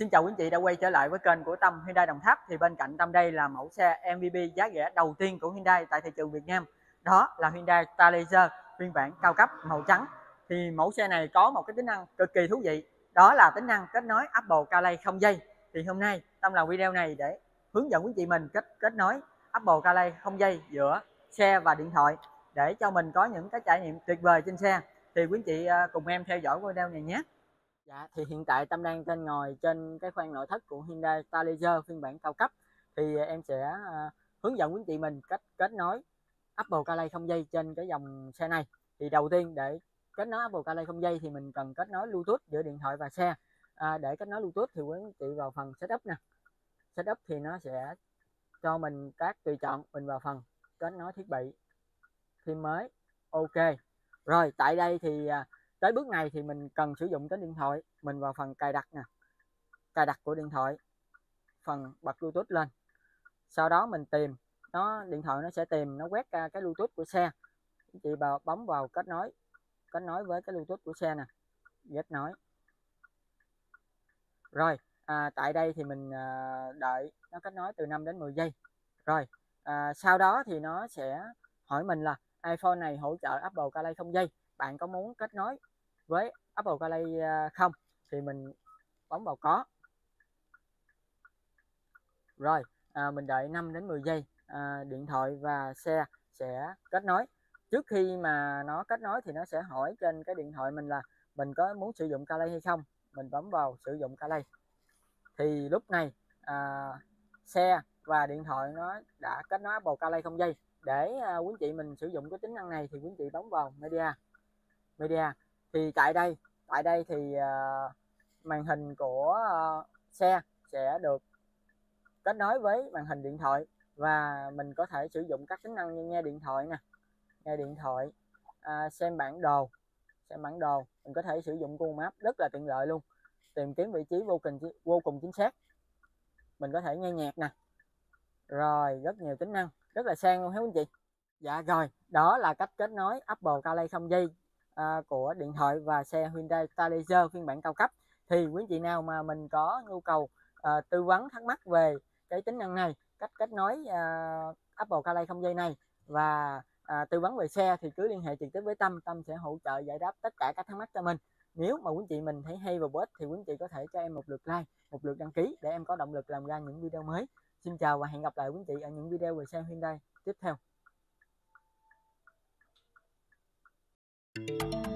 Xin chào quý anh chị đã quay trở lại với kênh của Tâm Hyundai Đồng Tháp. Thì bên cạnh Tâm đây là mẫu xe MVP giá rẻ đầu tiên của Hyundai tại thị trường Việt Nam. Đó là Hyundai Stargazer phiên bản cao cấp màu trắng. Thì mẫu xe này có một cái tính năng cực kỳ thú vị, đó là tính năng kết nối Apple CarPlay không dây. Thì hôm nay Tâm làm video này để hướng dẫn quý anh chị mình kết nối Apple CarPlay không dây giữa xe và điện thoại, để cho mình có những cái trải nghiệm tuyệt vời trên xe. Thì quý anh chị cùng em theo dõi video này nhé. Dạ, thì hiện tại Tâm đang ngồi trên cái khoang nội thất của Hyundai Stargazer phiên bản cao cấp. Thì em sẽ hướng dẫn quý anh chị mình cách kết nối Apple CarPlay không dây trên cái dòng xe này. Thì đầu tiên để kết nối Apple CarPlay không dây thì mình cần kết nối Bluetooth giữa điện thoại và xe. Để kết nối Bluetooth thì quý anh chị vào phần setup nè. Setup thì nó sẽ cho mình các tùy chọn, mình vào phần kết nối thiết bị thì mới ok. Rồi tại đây thì tới bước này thì mình cần sử dụng đến điện thoại, mình vào phần cài đặt nè, cài đặt của điện thoại, phần bật Bluetooth lên, sau đó mình tìm điện thoại nó sẽ tìm, nó quét ra cái Bluetooth của xe. Chị bấm vào kết nối với cái Bluetooth của xe nè, kết nối. Rồi tại đây thì mình đợi nó kết nối từ 5 đến 10 giây. Rồi sau đó thì nó sẽ hỏi mình là iPhone này hỗ trợ Apple CarPlay không dây, bạn có muốn kết nối với Apple CarPlay không? Thì mình bấm vào có. Rồi mình đợi 5 đến 10 giây, điện thoại và xe sẽ kết nối. Trước khi mà nó kết nối thì nó sẽ hỏi trên cái điện thoại mình là mình có muốn sử dụng CarPlay hay không. Mình bấm vào sử dụng CarPlay. Thì lúc này xe và điện thoại nó đã kết nối Apple CarPlay không dây. Để quý anh chị mình sử dụng cái tính năng này thì quý anh chị bấm vào media. Thì tại đây thì màn hình của xe sẽ được kết nối với màn hình điện thoại, và mình có thể sử dụng các tính năng như nghe điện thoại nè, xem bản đồ, mình có thể sử dụng Google Maps rất là tiện lợi luôn, tìm kiếm vị trí vô cùng chính xác, mình có thể nghe nhạc nè, rồi rất nhiều tính năng rất là sang luôn hả quý anh chị. Dạ rồi, đó là cách kết nối Apple CarPlay không dây của điện thoại và xe Hyundai Stargazer phiên bản cao cấp. Thì quý anh chị nào mà mình có nhu cầu tư vấn thắc mắc về cái tính năng này, cách kết nối Apple CarPlay không dây này và tư vấn về xe thì cứ liên hệ trực tiếp với Tâm. Tâm sẽ hỗ trợ giải đáp tất cả các thắc mắc cho mình. Nếu mà quý anh chị mình thấy hay và bổ ích thì quý anh chị có thể cho em một lượt like, một lượt đăng ký để em có động lực làm ra những video mới. Xin chào và hẹn gặp lại quý anh chị ở những video về xe Hyundai tiếp theo.